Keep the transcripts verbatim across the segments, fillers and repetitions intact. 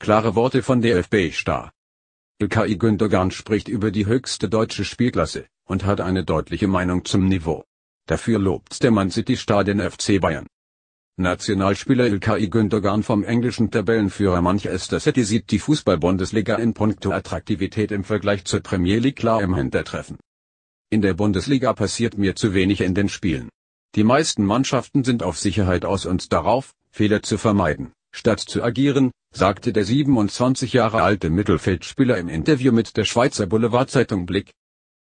Klare Worte von D F B-Star. Ilkay Gündogan spricht über die höchste deutsche Spielklasse und hat eine deutliche Meinung zum Niveau. Dafür lobt der Man City-Star den F C Bayern. Nationalspieler Ilkay Gündogan vom englischen Tabellenführer Manchester City sieht die Fußball-Bundesliga in puncto Attraktivität im Vergleich zur Premier League klar im Hintertreffen. In der Bundesliga passiert mir zu wenig in den Spielen. Die meisten Mannschaften sind auf Sicherheit aus und darauf, Fehler zu vermeiden, statt zu agieren, sagte der siebenundzwanzig Jahre alte Mittelfeldspieler im Interview mit der Schweizer Boulevardzeitung Blick.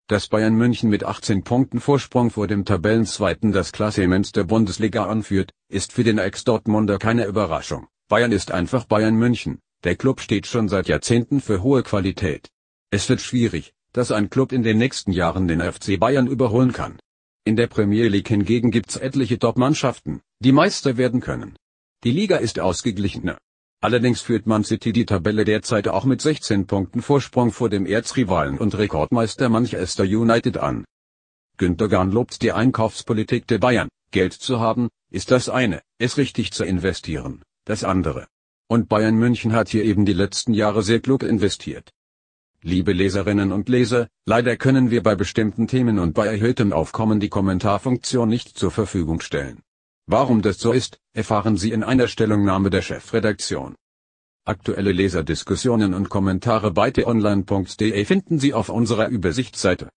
Dass Bayern München mit achtzehn Punkten Vorsprung vor dem Tabellenzweiten das Klassement der Bundesliga anführt, ist für den Ex-Dortmunder keine Überraschung. Bayern ist einfach Bayern München, der Club steht schon seit Jahrzehnten für hohe Qualität. Es wird schwierig, dass ein Club in den nächsten Jahren den F C Bayern überholen kann. In der Premier League hingegen gibt's etliche Top-Mannschaften, die Meister werden können. Die Liga ist ausgeglichener. Allerdings führt Man City die Tabelle derzeit auch mit sechzehn Punkten Vorsprung vor dem Erzrivalen und Rekordmeister Manchester United an. Gündogan lobt die Einkaufspolitik der Bayern. Geld zu haben, ist das eine, es richtig zu investieren, das andere. Und Bayern München hat hier eben die letzten Jahre sehr klug investiert. Liebe Leserinnen und Leser, leider können wir bei bestimmten Themen und bei erhöhtem Aufkommen die Kommentarfunktion nicht zur Verfügung stellen. Warum das so ist, erfahren Sie in einer Stellungnahme der Chefredaktion. Aktuelle Leserdiskussionen und Kommentare bei The Online Punkt D E finden Sie auf unserer Übersichtsseite.